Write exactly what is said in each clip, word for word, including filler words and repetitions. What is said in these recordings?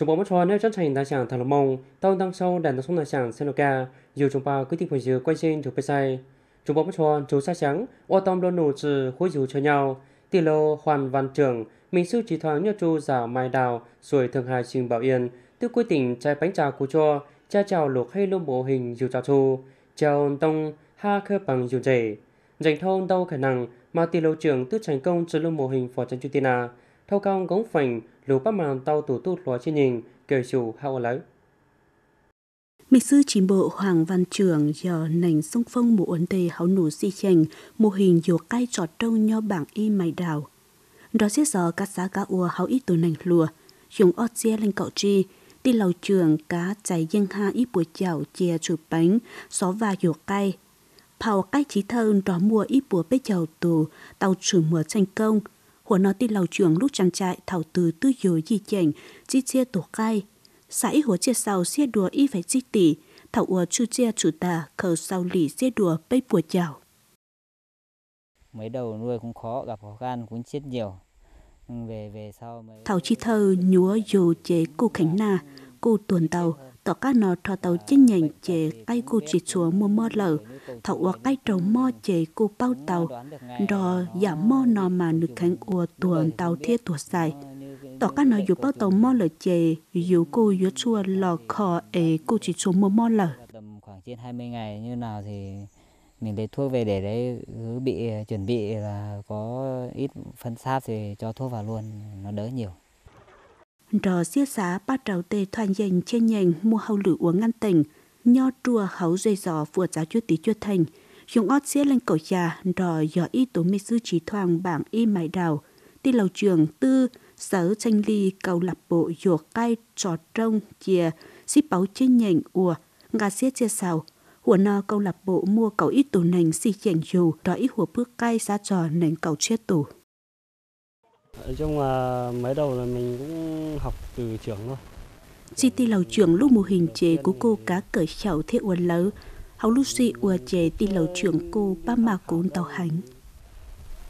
chúng bảo mất hoa nếu tránh thành tài sản thằng mông tao tăng sâu đàn tao xuống tài sản Senoka dù chúng bảo quyết định phải giữ quay trên thuộc Pesai chúng bảo mất hoa chú sát sáng ô tom luôn nổ trừ khối dù cho nhau tỷ lô hoàn văn trưởng mình sư chỉ thoáng nhớ chu giả mai đào rồi thường hài trình bảo yên tư quyết tỉnh trái bánh trà cú cho cha chào luộc hay lông bộ hình dù trà chu chào tông ha khơi bằng dù rể dành thâu đâu khả năng mà tỷ lô trưởng tư thành công trừ lông mô hình phò chân Chutina thâu cao gống phành lùp bắp màn tàu tủ tút lói trên nhìn kể chủ hao lấy Mịch sư chính bộ Hoàng Văn Trường giờ nành sông phong mũ ấn tê háo nụ si chành mô hình dù cay trọt trông nho bảng y mày đào đó sẽ giờ các giá cá ua háo ít tù nành lùa dùng ót xe lên cậu chi tỷ lầu trường cá cháy dân ha ít buổi chảo chè chụp bánh xó và dù cay Pao cách trí thơ đó mua ít búa bếp chầu tù, tàu chủ mùa thành công. Hùa nó tin lầu trưởng lúc trang trại thảo từ tư dối di chảnh, chi chia tổ cay. Sãi hùa chia sau xia đùa y phải di tỉ, thảo ua chu chia chủ tà khờ sau lì xia đùa bếp bùa chảo. Mấy đầu nuôi cũng khó, gặp khó khăn cũng chết nhiều. Về, về sau mấy... Thảo trí thơ nhúa dù chế cô khánh nà, cô tuần tàu. Tỏ các nó thọ tàu trên nhành chế cây cô chỉ chúa mua mơ lở thọ ua cây trầu mơ chế cô bao tàu rồi giảm mơ nó mà nước khánh ua tuần tàu thiết tuột dài tỏ các nó dù bao tàu mơ lở chế dù cô dứa chua lò khò ế cô chỉ chúa mua mơ lở khoảng trên hai mươi ngày như nào thì mình lấy thuốc về để đấy cứ bị chuẩn bị là có ít phân sát thì cho thuốc vào luôn nó đỡ nhiều Rò xia xá ba trào tê thoàn dành trên nhành mua hầu lửa uống ngăn tỉnh, nho trùa hấu dây giò vừa giáo chua tí chua thành. Dùng ót xia lên cổ trà, rò giò y tố mê sư trí thoàng bảng y mái đào. Tì lầu trường tư, sở tranh ly cầu lạp bộ dùa cay, trò trông, chìa, xí báu trên nhành ùa, ngà xia chia xào. Hùa no câu lạp bộ mua cầu y tố nành xì chảnh dù, rò y hùa bước cay xa trò nành cầu chia tủ. Nói chung là mấy đầu là mình cũng học từ trưởng thôi. Chị tì lầu trưởng lúc mô hình chế của cô cá cởi chảo thiết uốn lấu. Hầu lúc xì ua chế tì lầu trưởng cô ba mà cún tàu hành.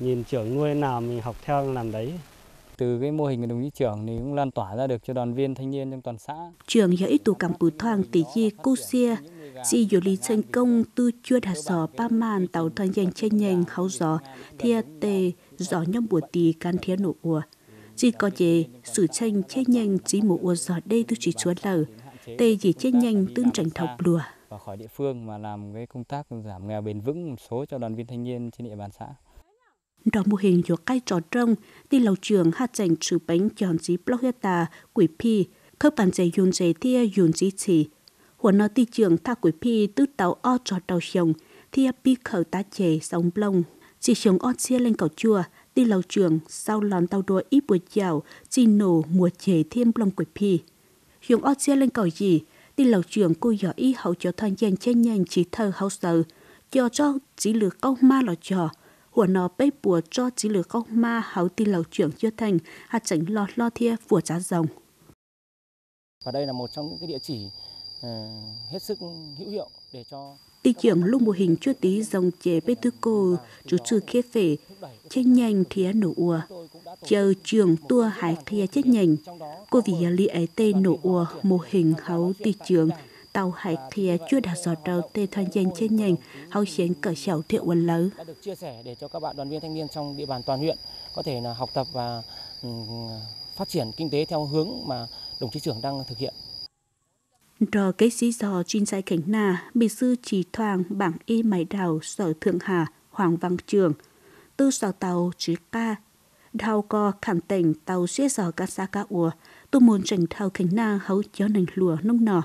Nhìn trưởng nuôi nào mình học theo làm đấy. Từ cái mô hình của đồng chí trưởng thì cũng lan tỏa ra được cho đoàn viên thanh niên trong toàn xã. Trưởng dạy tù cảm bù thoang tỷ dì cô xia. Chị dù lý thành công tư chua hạt giò ba màn tàu thoang dành trên nhành háo giò thiệt tê. Gió nhóm bùa tì can thiê nổ ua. Chỉ có dễ, sử tranh chết nhanh chỉ mùa ua gió đây tư chỉ chúa lờ. Tê dễ chết nhanh tương trành thọc lùa. Và khỏi địa phương mà làm cái công tác giảm nghèo bền vững một số cho đoàn viên thanh niên trên địa bàn xã. Đó mô hình dùa cây trò trông, tì lầu trường hạt dành trừ bánh chọn dí block hét tà, quỷ phi, khớp bàn dày dùn dày thia dùn dí chỉ. Hùa nó tì trường thà quỷ phi tư tàu o trò đầu chồng, thia pi khẩu tá chè sống blông. Chị chống ót xia lên cầu chùa, đi lầu trường, sau lòn tàu đua ít buổi chào, chị nổ mùa chế thêm lòng quỷ phi. Chống ót xia lên cầu gì, đi lầu trường cô giỏ y hậu cho thoang dành trên nhanh chỉ thơ hậu sờ, cho cho chỉ lửa câu ma lò trò, hùa nó bếp bùa cho chỉ lửa câu ma hậu đi lầu trường chưa thành, hạt tránh lò lo thia vùa giá rồng. Và đây là một trong những cái địa chỉ uh, hết sức hữu hiệu để cho... Tì trưởng lúc mô hình chua tí dòng chế bê tư cô, chú trừ khế phể, chết nhanh thía nổ ua. Chờ trường tua hải thía chết nhanh. Cô vì lý ấy tê nổ ua mô hình hấu tì trưởng, tàu hải thía chua đạt giọt đầu tê thoan danh chết nhanh, hấu khiến cỡ xảo thiệu uốn lấu. Đã được chia sẻ để cho các bạn đoàn viên thanh niên trong địa bàn toàn huyện có thể là học tập và phát triển kinh tế theo hướng mà đồng chí trưởng đang thực hiện. Rồi cái xí giò chuyên sai khánh nà, bị sư chỉ thoang bảng y mái đào sở Thượng Hà, Hoàng Văn Trường. Tư sở tàu chứ ca, đào co khẳng tỉnh tàu xế giò cá xa cá ua, tu môn trình thao khánh nà hấu chó nành lùa nông nọ.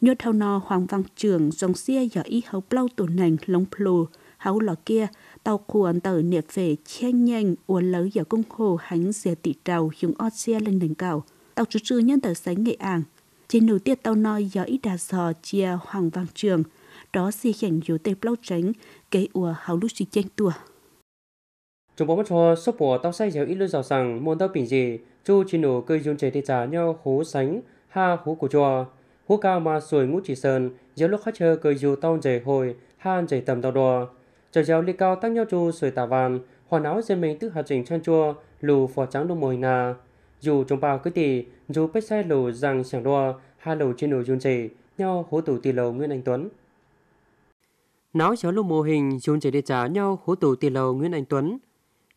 Nhốt thao nò Hoàng Văn Trường dòng xia giò y hấu plau tổ nành lông plù, hấu lò kia, tàu khuôn tờ niệm về chen nhanh ua lấu giò cung hồ hánh dìa tỷ trào dùng ót xia lên nành cào. Tàu chú trư nhân tờ sánh nghệ ảng. Trên đầu tiên tao nói do ít đà giò chia Hoàng Văn Trường, đó xì khảnh dù tê plau tránh, cây ua hào lúc xì chanh tùa. Chúng bó mất hoa, sốc bó tao say gió ít lưu giò rằng môn tao bình gì, chú chỉ nổ cây dùng chế thị trả nhau hố sánh, ha hố cổ chua. Hố cao mà sủi ngũ chỉ sơn, gió lúc khách chơi cây dù tao dày hồi, han dày tầm tao đùa. Trời gió ly cao tăng nhau chú sủi tà vàn, hoàn áo dây mình tức hạt trình chăn chua, lù phò trắng đông mồi nà. dù trong bao cái tỷ dù bách sai lầu rằng sảng đo hai lầu trên đầu dồn chảy nhau hố tủ tỷ lầu Nguyễn Anh Tuấn. Náo xéo lô mô hình dồn chảy để trả nhau hố tủ tỷ lầu Nguyễn Anh Tuấn.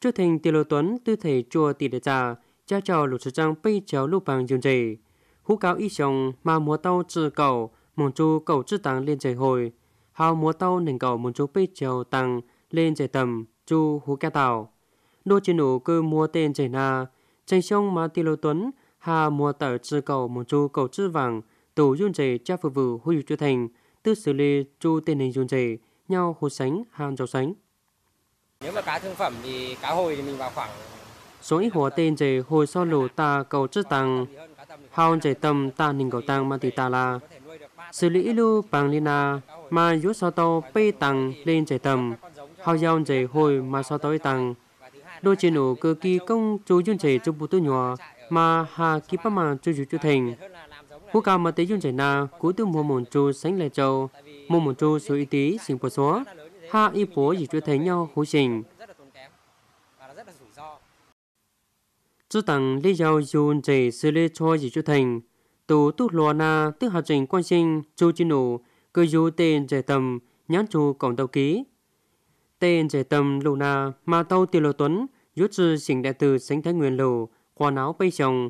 Trở thành tỷ lầu Tuấn tư thể chùa tỷ để trả cha trò lục sự trang bây chéo lục bằng dồn chảy hú cáo y sòng mà múa tao trừ cầu mong chú cầu trừ tăng lên trời hồi hào múa tao nền cầu mong chú bây chéo tăng lên trời tầm chú hú ca tàu đô chiến nụ cơ mua tên trời na tranh sông mà tỷ lầu Tuấn hà mua tờ trừ cầu mong chú cầu trừ vàng tổ dồn chảy cha phục vụ hú trở thành tư xử lý chú tên hình dồn chảy nhau hú sánh hàng cháu sánh. Nếu mà cá thương phẩm thì cá hồi thì mình vào khoảng số ít hóa tên chế hồi so lù ta cầu chất tăng hào chế tâm ta ninh cầu tăng mà tỷ ta là xử lý lưu bằng lina mà rút so tàu pê tăng lên chế tâm hào giao chế hồi mà so tàu tăng đôi chế nổ cơ kỳ công chú dân chế trong bút tư nhỏ mà hà ký bác mạng chú chú chú thành hú cao mà tế dân chế na cú tư mô môn chú sánh lệ châu mô môn chú số y tí sinh bộ số hà y bố gì chú thấy nhau hú trình chữ tăng lý do dùng để xử lý cho gì chú thành tổ tụ loa na tức hạt trình quan sinh chú chi nổ cơ dù tên trẻ tầm nhãn chú cổng tàu ký tên trẻ tầm lù na mà tàu tiêu lộ Tuấn rút trừ sinh đại từ sánh thái nguyên lù qua áo bay chồng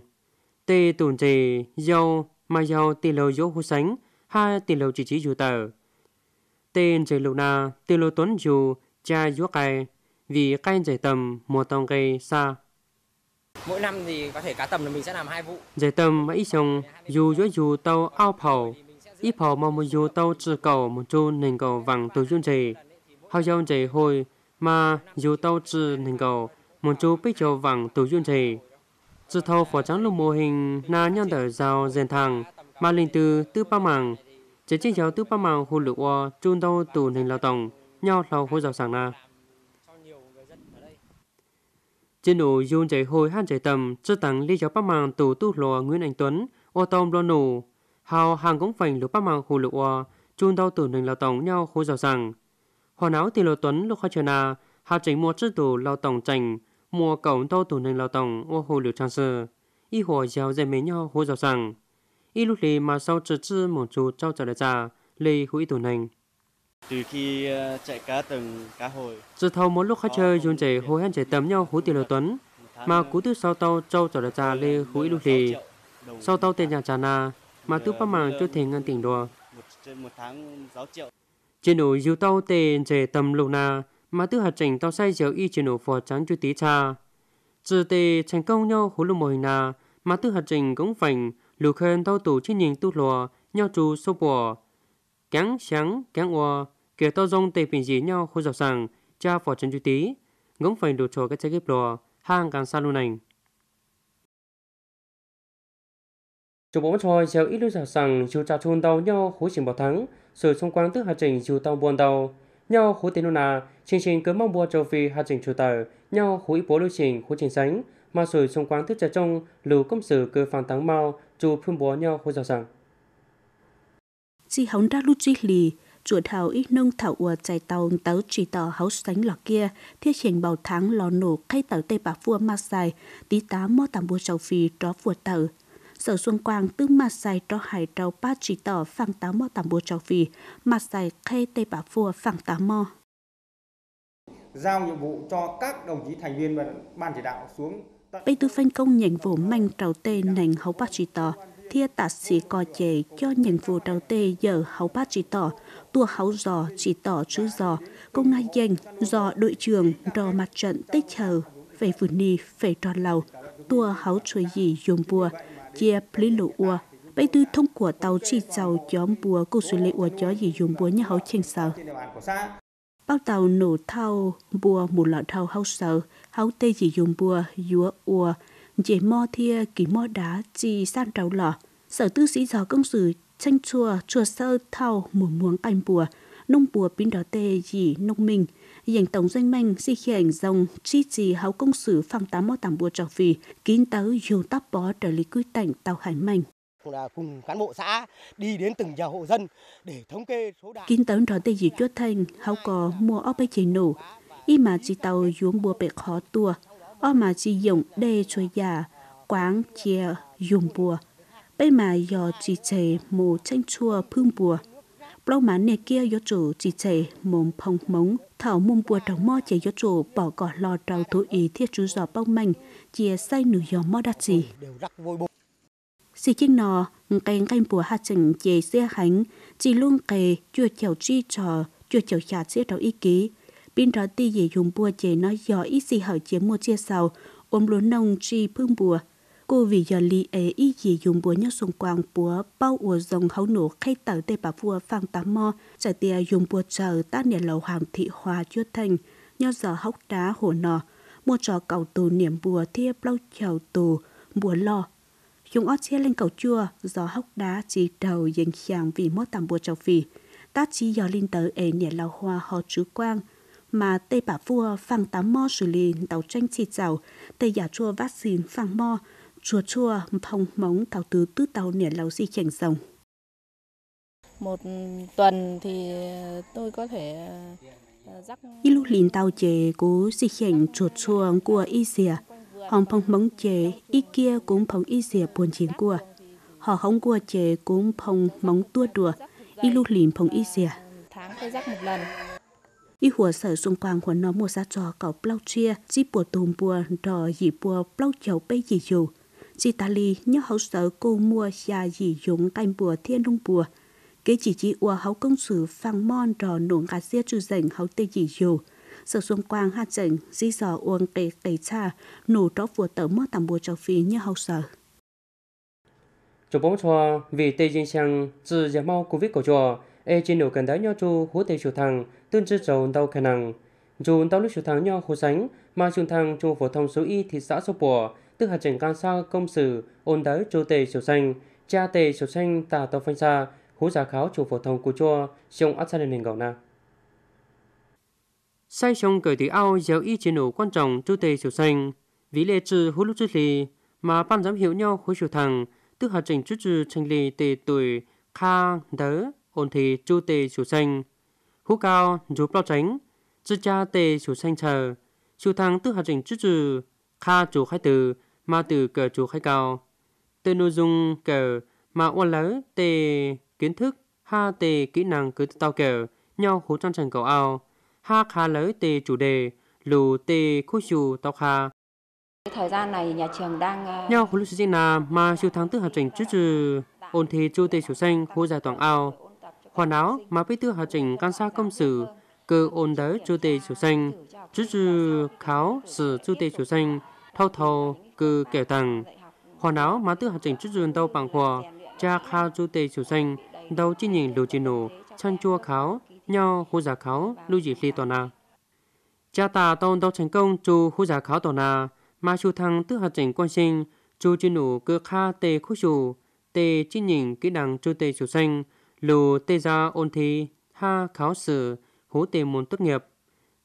tê tổn trẻ giàu mà giàu tiêu lộ dỗ hú sánh hai tiêu lộ chỉ trí dù tờ tên trẻ lù na tiêu lộ Tuấn dù cha dỗ cài vì cay trẻ tầm mùa tông cây xa. Mỗi năm thì có thể cá tầm là mình sẽ làm hai vụ. Giải tầm mà ít xong, dù dối dù tàu ao phẩu, ít phẩu mà một dù tàu trừ cầu một chú nền cầu vàng tù dùn chảy. Hào dòng chảy hồi mà dù tàu trừ nền cầu một chú bích châu vàng tù dùn chảy. Trừ thâu phỏ trắng lục mô hình là nhân tờ rào dền thẳng, mà linh tư tư ba mạng. Chế chế giáo tư ba mạng hồn lửa qua chun tàu tù nền lao tổng, nhau lao hối rào sẵn na. Trên nụ dùng chảy hồi hạn chảy tầm, trừ tăng lý giáo bác mạng tù tù lò Nguyễn Anh Tuấn, ô tôm lo nụ. Hào hàng cũng phành lũ bác mạng hồ lụ o, chun đau tù nền lao tổng nhau khối rào rằng. Hòa náo tỷ lộ Tuấn lúc khó chờ nà, hạt chảy mua trừ tù lao tổng chảnh, mua cổng tàu tù nền lao tổng ô hồ lụ trang sơ. Y hồ giáo dạy mấy nhau khối rào rằng. Y lúc lì mà sau trừ trừ một chú trao trả đại trả, lì hủy tù nền. Từ khi chạy cá tầm cá hồi từ thâu mỗi lúc khách chơi dùng chảy hồi hẹn chảy tầm nhau hú tiền lợi Tuấn mà cú tư sau tàu trâu trở lại trà lê húi lúc thì sau tàu tên nhà trà na mà tư bác mạng cho thể ngân tỉnh đùa trên nổ dù tàu tên chảy tầm lục na mà tư hạt chảnh tàu say dẻo y trên nổ phò trắng chú tí trà trừ tề thành công nhau hú lục mô hình na mà tư hạt chảnh cũng phành lục khen tàu tủ trên nhìn tu lò nhau chú sâu bò cắn sáng cắn oa kẻ to rong tề phình dí nhau khôi dọc sàng cha phò chân chú tí ngỗng phành đồ trò cái trái ghép lò hang càng xa luôn ảnh chụp bóng tròi xéo ít đôi dọc sàng chiều trà chôn tàu nhau khối chỉnh bảo thắng sửa xung quanh tức hạt chỉnh chiều tàu buồn tàu nhau khối tên na chương trình cấm mong bùa châu phi hạt chỉnh chủ tờ nhau khối bố lưu trình khối chỉnh sánh mà sửa xung quanh tức trà trong lưu công sử cơ phản thắng mau chụp phun búa nhau khối dọc sàng chỉ hóng ra lút chi lì chuột thảo ít nông thảo ua chạy tàu tớ chỉ tàu háo sánh lọ kia thiết trình bảo tháng lò nổ khay tàu tây bạc vua ma sai tí tá mò tạm bùa châu phi tró vua tàu sở xuân quang tư ma sai tró hải trâu ba chỉ tàu phẳng tá mò tạm bùa châu phi ma sai khay tây bạc vua phẳng tá mò giao nhiệm vụ cho các đồng chí thành viên ban chỉ đạo xuống bây tư phân công nhành vụ manh trầu tê nành hấu ba chỉ tàu thia tạt xì cò chè cho nhiệm vụ đầu tê giờ hấu bát chỉ tỏ tua hấu giò chỉ tỏ chữ giò công ngai danh giò đội trường rò mặt trận tích chờ về vườn ni về tròn lầu tua hấu chuối gì dùng bùa chia pli lụ ua bây tư thông của tàu chỉ giàu chóm bùa cô xử lý ua chó gì dùng bùa nhà hấu chênh sờ bao tàu nổ thau bùa một lọ thau hấu sờ hấu tê gì dùng bùa dúa ua chế mò thia ký mò đá chi san trầu lò sở tư sĩ giò công sử tranh chùa chùa sơ thao mùa muống canh bùa nông bùa pin đỏ tê dì nông minh dành tổng doanh manh si khi ảnh dòng chi trì háo công sử phẳng tám mò tạm bùa trọc vì kín tấu dù tắp bó trở lý quy tảnh tàu hải manh là cùng cán bộ xã đi đến từng nhà hộ dân để thống kê số đàn kín tấu đỏ tê dì chúa thanh háo cò mua óp bê chế nổ y mà chỉ tàu xuống bùa bẹt khó tua o mà chỉ dùng để chơi già quáng chia dùng bùa. Bây mà do chỉ chế mù tranh chua phương bùa. Bao má nè kia do chủ chỉ chế mồm phong mống. Thảo mồm bùa đồng mò chế do chủ bỏ cỏ lò trào thú ý thiết chú giò bao mạnh. Chia say nửa giò mò đắt gì. Sì chinh nò, cánh cánh bùa hạ trình chế xe hánh. Chỉ luôn kề chua chèo chi trò, chua chèo chả chế đảo ý ký. Bên đó tì dễ dùng bùa chế nói giò ít gì hảo chế mua chia sầu. Ôm lúa nông chi phương bùa. Cô vì giờ lý ấy ý gì dùng búa nhau xung quanh búa bao ủa dòng hấu nổ khay tàu tây bà vua phang tám mò trả tiền dùng búa chờ ta nền lầu hoàng thị hòa chưa thành nhau giờ hốc đá hổ nọ mua trò cầu tù niệm búa thiếp lau chèo tù búa lò dùng ót chia lên cầu chua gió hốc đá chỉ đầu dành chàng vì mót tạm búa trầu phì ta chỉ giờ lên tới ấy nền lầu hòa họ chú quang mà tây bà vua phang tám mò xử lý tàu tranh chỉ giàu tây giả chua vát xin phang mò chua chua phong móng tàu tứ tứ tàu nền lầu di chảnh rồng. Một tuần thì tôi có thể dắt y lúc lìn tàu chế cố di chảnh chuột chuông của y dìa hòng phong móng chế y kia cũng phong y dìa buồn chiến của họ không của chế cũng phong móng tua đùa y lúc lìn phong y dìa tháng tôi dắt một lần y hùa sở xung quanh của nó mua ra trò cầu plau chia chi bùa tùm bùa đò dị bùa plau chầu bây dị dù chị ta lì nhớ hậu sở cô mua xà dị dụng canh bùa thiên đông bùa kế chỉ chỉ ua hậu công sử phang mon trò nổ gà xia trừ rảnh hậu tây dị dù sở xung quanh hạt rảnh di sò uông kề kề cha nổ tró vừa tở mơ tạm bùa trò phí nhớ hậu sở chỗ bóng trò vì tây dinh sang từ giả mau covid của trò e trên nửa cần đá nhau chu hố tây chủ thằng tương chư trầu đau khả năng dù đau lúc chủ thằng nhau khổ sánh mà trường thằng chu phổ thông số y thị xã số bùa tức hạt chỉnh can sao công sử ôn đới chu tề sầu xanh cha tề sầu xanh tà tàu phanh xa hố giả kháo chu phổ thông của chua trong ắt sa lên hình gạo na sai trong cởi từ ao giáo y trên nửa quan trọng chu tề sầu xanh vĩ lệ trừ hố lúc trước thì mà ban giám hiệu nhau khối chủ thằng tức hạt chỉnh chút trừ thành lì tề tuổi kha đới ôn thì chu tề chủ xanh hú cao chú bao tránh chư cha tề chủ xanh chờ chủ thằng tức hạt trình chữ trừ kha chủ khai từ ma từ cờ chủ khai cao từ nội dung cờ mà oan lỡ tề kiến thức ha tề kỹ năng cứ tao cờ nhau hú trang trần cầu ao ha khá lỡ tề chủ đề lù tề khối chủ tao kha thời gian này nhà trường đang nhau hú lúc sinh là mà chủ thằng tức hạt trình chữ trừ ôn thì chu tề chủ xanh hú giải toàn ao hoàn áo mà bí thư hạ trình can xa công sự cơ ôn đới chu tê chủ xanh chứ trừ kháo sử chu tê chủ xanh thâu thâu cơ kẻo tàng hoàn áo mà tư hạ trình chứ trừ đâu bằng hòa cha khao chu tê chủ xanh đâu chi nhìn đồ chi nổ chăn chua kháo nhau khu giả kháo lưu dị phi toàn à cha tà tôn đâu thành công chu khu giả kháo toàn à mà chu thăng tư hạ trình quan sinh chu chi nổ cơ kha tê khu chủ tê chi nhìn kỹ năng chu tê chủ xanh lù tê gia ôn thi ha khảo sử hố tề môn tốt nghiệp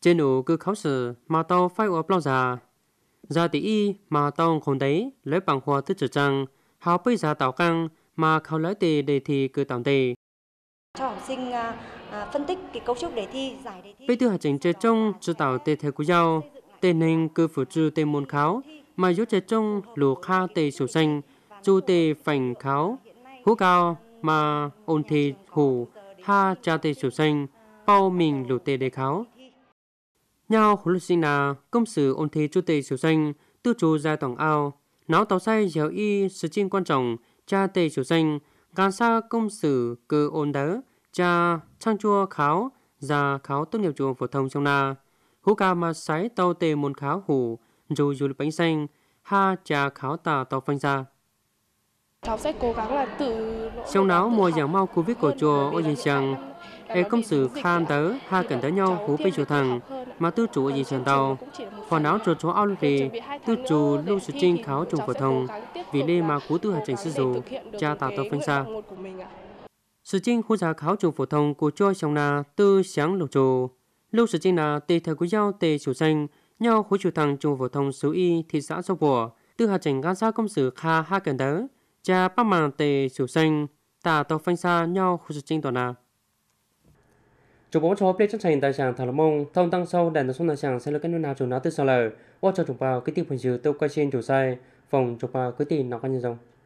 trên ủ cứ khảo sử mà tao phải ốp lao già gia tỷ y mà tao không đấy lấy bằng hòa tức trở trăng háo bây giờ tạo căng mà khảo lấy tề đề thi cứ tạm tề cho học sinh uh, phân tích cái cấu trúc đề thi giải đề thi bây tư hạt trình chơi trong chữ tạo tề thầy của giao tề nên cứ phủ trừ tề môn kháo mà dốt chơi trong lù kha tề sổ xanh chu tề phành kháo hú cao mà ôn thi hù ha cha tê chủ xanh bao mình lù tê đề kháo nhau huấn luyện sinh là công sử ôn thi chu tê chủ xanh tư chú ra tổng ao náo tàu say giáo y sự chinh quan trọng cha tê chủ xanh gan xa công sử cơ ôn đỡ cha trang chua kháo già kháo tốt nghiệp trường phổ thông trong na hú ca mà sái tàu tê môn kháo hù dù dù bánh xanh ha cha kháo tà tàu phanh ra cháu sẽ cố gắng là tự trong đó mùa giảng mau covid của chùa ôi gì chẳng e công sự khan tớ hai cẩn tới nhau hú bên chủ thằng mà tư chủ gì chẳng tàu hoàn áo chuột chó ao lì tư chủ lưu sự trinh kháo trùng phổ thông vì đây mà cú tư hạt trình sư dù cha tà tàu phanh xa sự trinh khu giá kháo trùng phổ thông của chùa trong là tư sáng lục chủ lưu sự trinh là tề thời của giao tề chủ xanh nhau hú chủ thằng trùng phổ thông số y thị xã sông bùa tư hạt trình gan xa công sự kha hai cẩn tớ cha bắc màng tề chủ xanh tà tàu phanh xa nhau khu sự trinh toàn là chủ bóng cho play chương trình tài sản thảo lâm mông thông tăng sâu đàn số tài sản sẽ là cái nút nào chủ nó tự sờ lời qua cho chủ vào cái tiêu phần dư tôi quay trên chủ sai phòng chụp quyết tin nó có như dòng.